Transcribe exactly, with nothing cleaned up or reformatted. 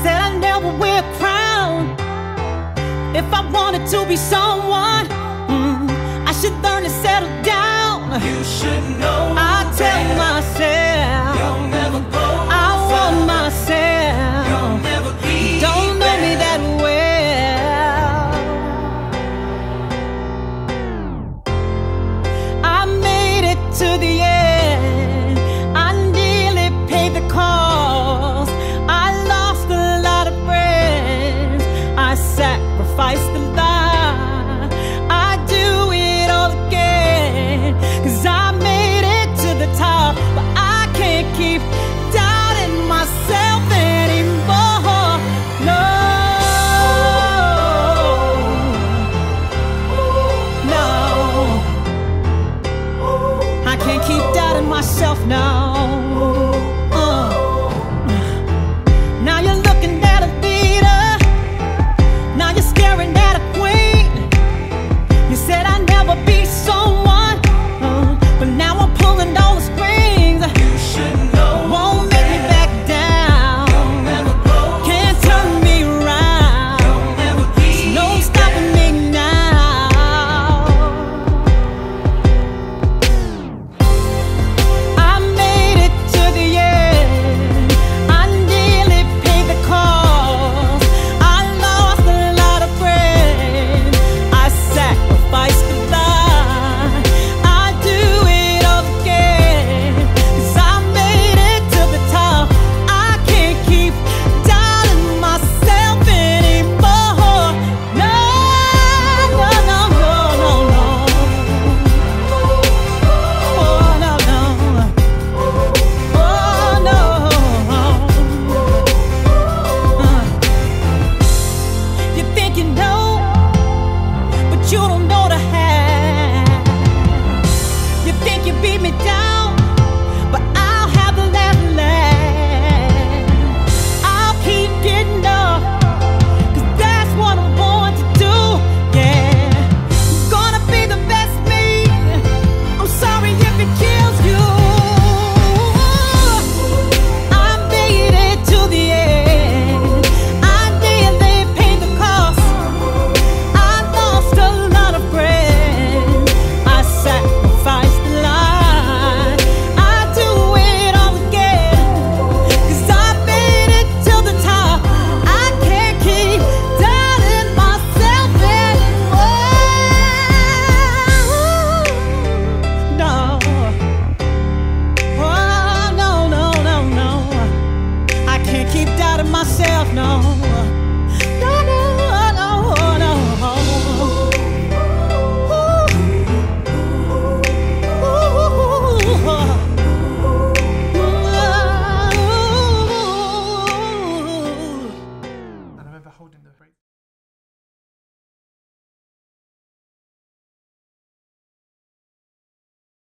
said I never wear a crown. If I wanted to be someone, mm, I should learn to settle down. You should know I tell myself